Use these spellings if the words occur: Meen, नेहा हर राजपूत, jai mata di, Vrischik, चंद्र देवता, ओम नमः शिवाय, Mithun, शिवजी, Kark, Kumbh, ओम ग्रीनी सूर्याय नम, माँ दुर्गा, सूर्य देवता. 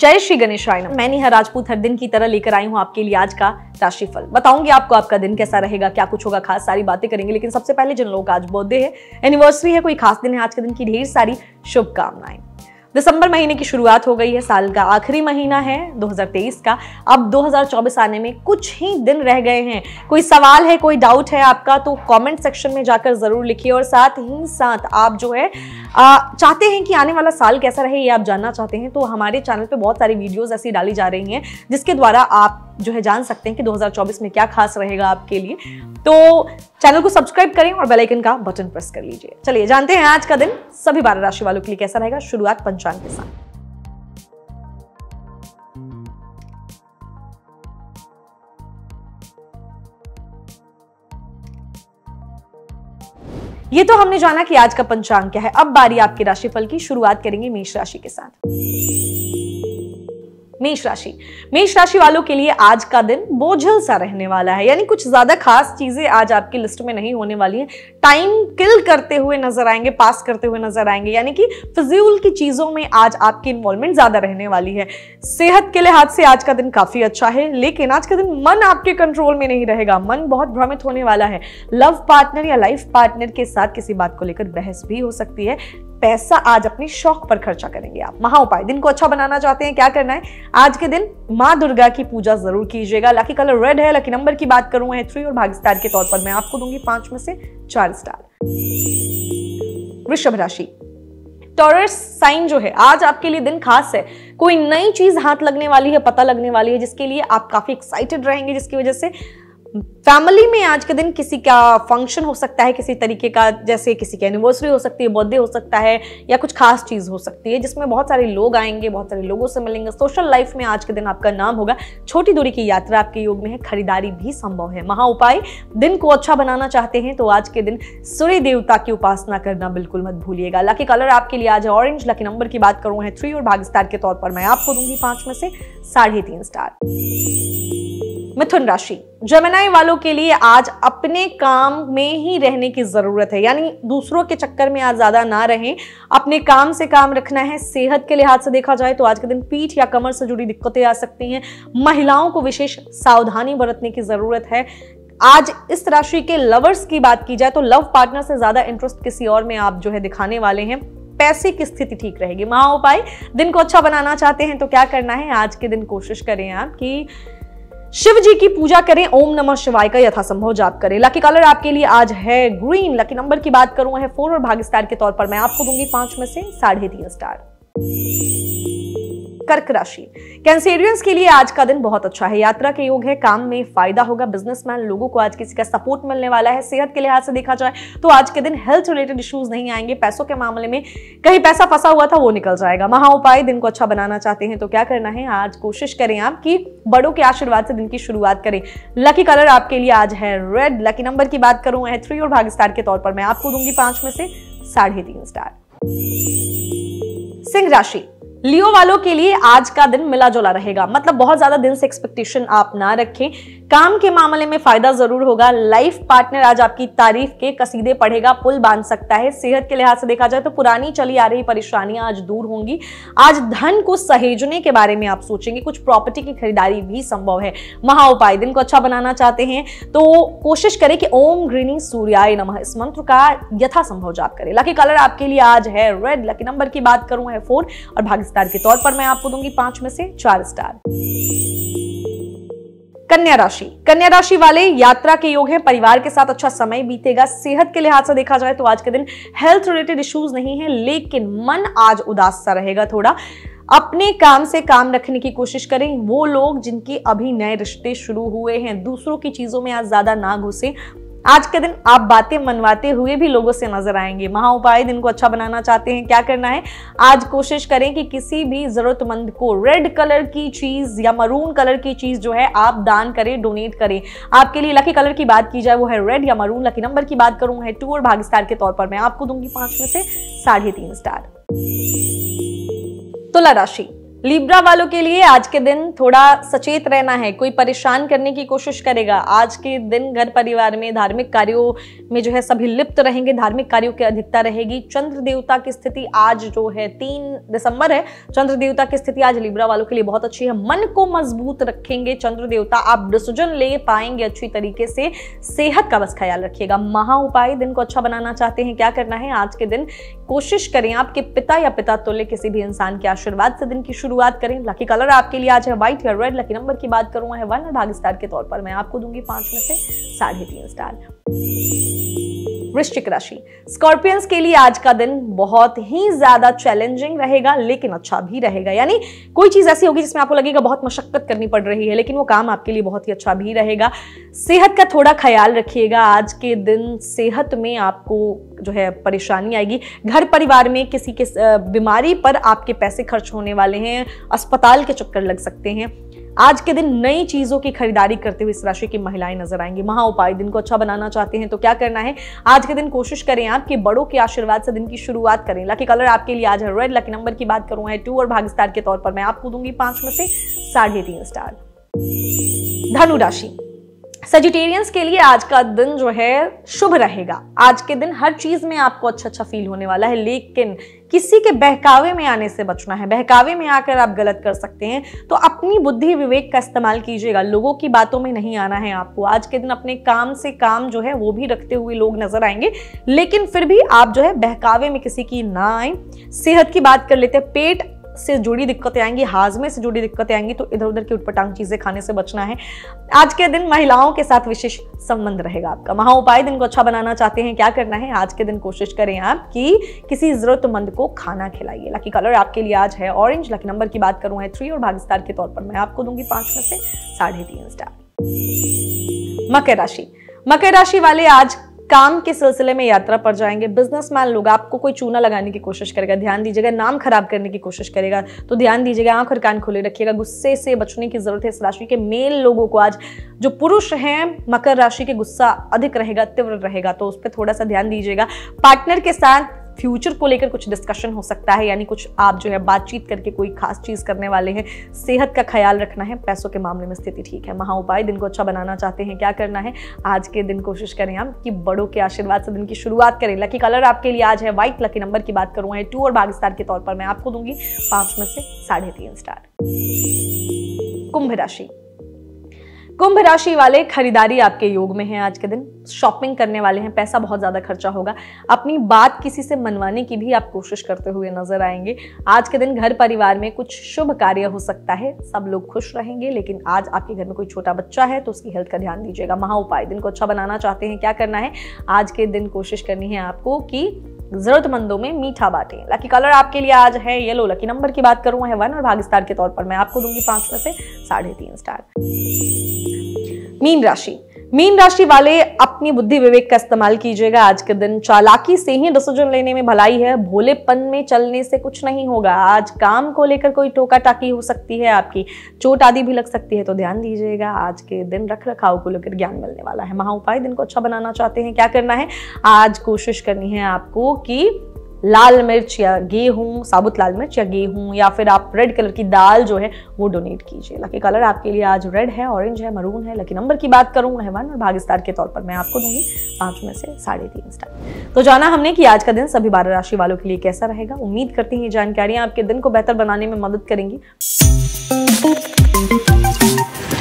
जय श्री गणेशाय नम। मैं नेहा हर राजपूत हर दिन की तरह लेकर आई हूँ आपके लिए आज का राशिफल। बताऊंगी आपको आपका दिन कैसा रहेगा, क्या कुछ होगा, खास सारी बातें करेंगे। लेकिन सबसे पहले जिन लोगों का आज बर्थडे है, एनिवर्सरी है, कोई खास दिन है, आज के दिन की ढेर सारी शुभकामनाएं। दिसंबर महीने की शुरुआत हो गई है, साल का आखिरी महीना है 2023 का। अब 2024 आने में कुछ ही दिन रह गए हैं। कोई सवाल है, कोई डाउट है आपका, तो कमेंट सेक्शन में जाकर ज़रूर लिखिए। और साथ ही साथ आप जो है चाहते हैं कि आने वाला साल कैसा रहे, ये आप जानना चाहते हैं, तो हमारे चैनल पे बहुत सारी वीडियोज़ ऐसी डाली जा रही हैं जिसके द्वारा आप जो है जान सकते हैं कि 2024 में क्या खास रहेगा आपके लिए। तो चैनल को सब्सक्राइब करें और बेल आइकन का बटन प्रेस कर लीजिए। चलिए जानते हैं आज का दिन सभी 12 राशि वालों के लिए कैसा रहेगा। शुरुआत पंचांग के साथ। ये तो हमने जाना कि आज का पंचांग क्या है। अब बारी आपके राशिफल की। शुरुआत करेंगे मेष राशि के साथ। मेष राशि वालों के लिए आज का दिन बोझल सा रहने वाला है, यानी कुछ ज्यादा खास चीजें आज आपकी लिस्ट में नहीं होने वाली हैं। टाइम किल करते हुए नजर आएंगे, पास करते हुए नजर आएंगे, यानी कि फिजूल की चीजों में आज आपकी इन्वॉल्वमेंट ज्यादा रहने वाली है। सेहत के लिहाज से आज का दिन काफी अच्छा है, लेकिन आज का दिन मन आपके कंट्रोल में नहीं रहेगा। मन बहुत भ्रमित होने वाला है। लव पार्टनर या लाइफ पार्टनर के साथ किसी बात को लेकर बहस भी हो सकती है। पैसा आज अपने शौक पर खर्चा करेंगे आप। महा उपाय, दिन को अच्छा बनाना चाहते हैं, क्या करना है आज के दिन? माँ दुर्गा की पूजा जरूर कीजिएगा। लकी कलर रेड है। लकी नंबर की बात करूं है 3 और भाग्य स्टार के तौर पर मैं आपको दूंगी 5 में से 4 स्टार। वृषभ राशि, टॉरस साइन जो है आज आपके लिए दिन खास है। कोई नई चीज हाथ लगने वाली है, पता लगने वाली है, जिसके लिए आप काफी एक्साइटेड रहेंगे, जिसकी वजह से फैमिली में आज के दिन किसी का फंक्शन हो सकता है, किसी तरीके का, जैसे किसी की एनिवर्सरी हो सकती है, बर्थडे हो सकता है, या कुछ खास चीज़ हो सकती है जिसमें बहुत सारे लोग आएंगे, बहुत सारे लोगों से मिलेंगे। सोशल लाइफ में आज के दिन आपका नाम होगा। छोटी दूरी की यात्रा आपके योग में है। खरीदारी भी संभव है। महा उपाय, दिन को अच्छा बनाना चाहते हैं तो आज के दिन सूर्य देवता की उपासना करना बिल्कुल मत भूलिएगा। लकी कलर आपके लिए आज है ऑरेंज। लकी नंबर की बात करूँ है 3 और भाग्य स्टार के तौर पर मैं आपको दूंगी 5 में से 3.5 स्टार। मिथुन राशि, जेमिनाई वालों के लिए आज अपने काम में ही रहने की ज़रूरत है, यानी दूसरों के चक्कर में आज ज़्यादा ना रहें, अपने काम से काम रखना है। सेहत के लिहाज से देखा जाए तो आज के दिन पीठ या कमर से जुड़ी दिक्कतें आ सकती हैं। महिलाओं को विशेष सावधानी बरतने की ज़रूरत है। आज इस राशि के लवर्स की बात की जाए तो लव पार्टनर से ज़्यादा इंटरेस्ट किसी और में आप जो है दिखाने वाले हैं। पैसे की स्थिति ठीक रहेगी। महा उपाय, दिन को अच्छा बनाना चाहते हैं तो क्या करना है आज के दिन? कोशिश करें आप कि शिवजी की पूजा करें। ओम नमः शिवाय का यथासंभव जाप करें। लकी कलर आपके लिए आज है ग्रीन। लकी नंबर की बात करूं है 4 और भाग्य स्टार के तौर पर मैं आपको दूंगी 5 में से 3.5 स्टार। कर्क राशि, कैंसेरियंस के लिए आज का दिन बहुत अच्छा है। यात्रा के योग है, काम में फायदा होगा। बिजनेसमैन लोगों को आज किसी का सपोर्ट मिलने वाला है। सेहत के लिहाज से देखा जाए तो आज के दिन हेल्थ रिलेटेड इश्यूज नहीं आएंगे। पैसों के मामले में कहीं पैसा फंसा हुआ था वो निकल जाएगा। महा उपाय, दिन को अच्छा बनाना चाहते हैं तो क्या करना है आज? कोशिश करें आप कि बड़ों के आशीर्वाद से दिन की शुरुआत करें। लकी कलर आपके लिए आज है रेड। लकी नंबर की बात करूं है 3 और भाग्य स्टार के तौर पर मैं आपको दूंगी 5 में से 3.5 स्टार। सिंह राशि, लियो वालों के लिए आज का दिन मिला जुला रहेगा, मतलब बहुत ज्यादा दिन से एक्सपेक्टेशन आप ना रखें। काम के मामले में फायदा जरूर होगा। लाइफ पार्टनर आज आपकी तारीफ के कसीदे पढ़ेगा, पुल बांध सकता है। सेहत के लिहाज से देखा जाए तो पुरानी चली आ रही परेशानियां आज दूर होंगी। आज धन को सहेजने के बारे में आप सोचेंगे। कुछ प्रॉपर्टी की खरीदारी भी संभव है। महा उपाय, दिन को अच्छा बनाना चाहते हैं तो कोशिश करें कि ओम ग्रीनी सूर्याय नम इस मंत्र का यथासंभव जाप करें। लकी कलर आपके लिए आज है रेड। लकी नंबर की बात करूं है 4 और भाग्य स्टार के तौर पर मैं आपको दूंगी 5 में से 4 स्टार। कन्या राशि, कन्या राशि वाले यात्रा के योग है। परिवार के साथ अच्छा समय बीतेगा। सेहत के लिहाज से देखा जाए तो आज के दिन हेल्थ रिलेटेड इश्यूज नहीं है, लेकिन मन आज उदास सा रहेगा। थोड़ा अपने काम से काम रखने की कोशिश करें। वो लोग जिनके अभी नए रिश्ते शुरू हुए हैं, दूसरों की चीजों में आज ज्यादा ना घुसे। आज के दिन आप बातें मनवाते हुए भी लोगों से नजर आएंगे। महा उपाय, दिन को अच्छा बनाना चाहते हैं क्या करना है आज? कोशिश करें कि किसी भी जरूरतमंद को रेड कलर की चीज या मरून कलर की चीज जो है आप दान करें, डोनेट करें। आपके लिए लकी कलर की बात की जाए वो है रेड या मरून। लकी नंबर की बात करूं है 2 और भाग्य स्टार के तौर पर मैं आपको दूंगी 5 में से 3.5 स्टार। तुला राशि, लिब्रा वालों के लिए आज के दिन थोड़ा सचेत रहना है, कोई परेशान करने की कोशिश करेगा। आज के दिन घर परिवार में धार्मिक कार्यों में जो है सभी लिप्त रहेंगे, धार्मिक कार्यों की अधिकता रहेगी। चंद्र देवता की स्थिति आज जो है 3 दिसंबर है, चंद्र देवता की स्थिति आज लिब्रा वालों के लिए बहुत अच्छी है। मन को मजबूत रखेंगे चंद्र देवता, आप डिसीजन ले पाएंगे अच्छी तरीके से। सेहत का बस ख्याल रखिएगा। महा उपाय, दिन को अच्छा बनाना चाहते हैं, क्या करना है आज के दिन? कोशिश करें आपके पिता या पिता तुल्य किसी भी इंसान के आशीर्वाद से दिन की शुरुआत करें। लकी कलर आपके लिए आज है व्हाइट या रेड। लकी नंबर की बात करूं है 1 और भाग्य स्टार के तौर पर मैं आपको दूंगी 5 में से 3.5 स्टार। वृश्चिक राशि, स्कॉर्पियंस के लिए आज का दिन बहुत ही ज्यादा चैलेंजिंग रहेगा लेकिन अच्छा भी रहेगा। यानी कोई चीज ऐसी होगी जिसमें आपको लगेगा बहुत मशक्कत करनी पड़ रही है लेकिन वो काम आपके लिए बहुत ही अच्छा भी रहेगा। सेहत का थोड़ा ख्याल रखिएगा, आज के दिन सेहत में आपको जो है परेशानी आएगी। घर परिवार में किसी के बीमारी पर आपके पैसे खर्च होने वाले हैं, अस्पताल के चक्कर लग सकते हैं। आज के दिन नई चीजों की खरीदारी करते हुए इस राशि की महिलाएं नजर आएंगी। महा उपाय, दिन को अच्छा बनाना चाहते हैं तो क्या करना है आज के दिन? कोशिश करें आपके बड़ों के आशीर्वाद से दिन की शुरुआत करें। लकी कलर आपके लिए आज है रेड। लकी नंबर की बात करूं है 2 और भाग्य स्टार के तौर पर मैं आपको दूंगी 5 में से 3.5 स्टार। धनु राशि, सजिटेरियंस के लिए आज का दिन जो है शुभ रहेगा। आज के दिन हर चीज में आपको अच्छा अच्छा फील होने वाला है लेकिन किसी के बहकावे में आने से बचना है। बहकावे में आकर आप गलत कर सकते हैं तो अपनी बुद्धि विवेक का इस्तेमाल कीजिएगा। लोगों की बातों में नहीं आना है आपको। आज के दिन अपने काम से काम जो है वो भी रखते हुए लोग नजर आएंगे लेकिन फिर भी आप जो है बहकावे में किसी की ना आए। सेहत की बात कर लेते हैं, पेट से जुड़ी दिक्कतें आएंगी, हाजमे से जुड़ी दिक्कतें आएंगी तो इधर उधर की उटपटांग चीजें खाने से बचना है। आज के दिन महिलाओं के साथ विशेष संबंध रहेगा आपका। महा उपाय, दिन को अच्छा बनाना चाहते हैं, क्या करना है आज के दिन? कोशिश करें आप कि किसी जरूरतमंद को खाना खिलाइए। लकी कलर आपके लिए आज है ऑरेंज। लकी नंबर की बात करूं है 3 और भाग्य स्टार के तौर पर मैं आपको दूंगी 5 में से 3.5 स्टार। मकर राशि, मकर राशि वाले आज काम के सिलसिले में यात्रा पर जाएंगे। बिजनेसमैन लोग आपको कोई चूना लगाने की कोशिश करेगा, ध्यान दीजिएगा। नाम खराब करने की कोशिश करेगा तो ध्यान दीजिएगा, आंख और कान खुले रखिएगा। गुस्से से बचने की जरूरत है। इस राशि के मेल लोगों को आज, जो पुरुष हैं मकर राशि के, गुस्सा अधिक रहेगा, तीव्र रहेगा तो उस पर थोड़ा सा ध्यान दीजिएगा। पार्टनर के साथ फ्यूचर को लेकर कुछ डिस्कशन हो सकता है, यानी कुछ आप जो है बातचीत करके कोई खास चीज करने वाले हैं। सेहत का ख्याल रखना है। पैसों के मामले में स्थिति ठीक है। महा उपाय, दिन को अच्छा बनाना चाहते हैं, क्या करना है आज के दिन? कोशिश करें हम कि बड़ों के आशीर्वाद से दिन की शुरुआत करें। लकी कलर आपके लिए आज है व्हाइट। लकी नंबर की बात करूं है 2 और भाग्य स्टार के तौर पर मैं आपको दूंगी 5 में से 3.5 स्टार। कुंभ राशि, कुंभ राशि वाले खरीदारी आपके योग में है। आज के दिन शॉपिंग करने वाले हैं, पैसा बहुत ज़्यादा खर्चा होगा। अपनी बात किसी से मनवाने की भी आप कोशिश करते हुए नजर आएंगे। आज के दिन घर परिवार में कुछ शुभ कार्य हो सकता है, सब लोग खुश रहेंगे लेकिन आज आपके घर में कोई छोटा बच्चा है तो उसकी हेल्थ का ध्यान दीजिएगा। महा उपाय, दिन को अच्छा बनाना चाहते हैं, क्या करना है आज के दिन? कोशिश करनी है आपको कि जरूरतमंदों में मीठा बांटें। लकी कलर आपके लिए आज है येलो। लकी नंबर की बात करूं है 1 और भाग्य स्टार के तौर पर मैं आपको दूंगी 5 में से 3.5 स्टार। मीन राशि, मीन राशि वाले अपनी बुद्धि विवेक का इस्तेमाल कीजिएगा। आज के दिन चालाकी से ही डिसीजन लेने में भलाई है, भोलेपन में चलने से कुछ नहीं होगा। आज काम को लेकर कोई टोका टाकी हो सकती है, आपकी चोट आदि भी लग सकती है तो ध्यान दीजिएगा। आज के दिन रख रखाव को लेकर ज्ञान मिलने वाला है। महा उपाय, दिन को अच्छा बनाना चाहते हैं, क्या करना है आज? कोशिश करनी है आपको कि लाल मिर्च या गेहूं, साबुत लाल मिर्च या गेहूं या फिर आप रेड कलर की दाल जो है वो डोनेट कीजिए। लकी कलर आपके लिए आज रेड है, ऑरेंज है, मरून है। लकी नंबर की बात करूं है 1 और भाग्य स्टार के तौर पर मैं आपको दूंगी 5 में से 3.5 स्टार। तो जाना हमने कि आज का दिन सभी 12 राशि वालों के लिए कैसा रहेगा। उम्मीद करते हैं ये जानकारियां आपके दिन को बेहतर बनाने में मदद करेंगी।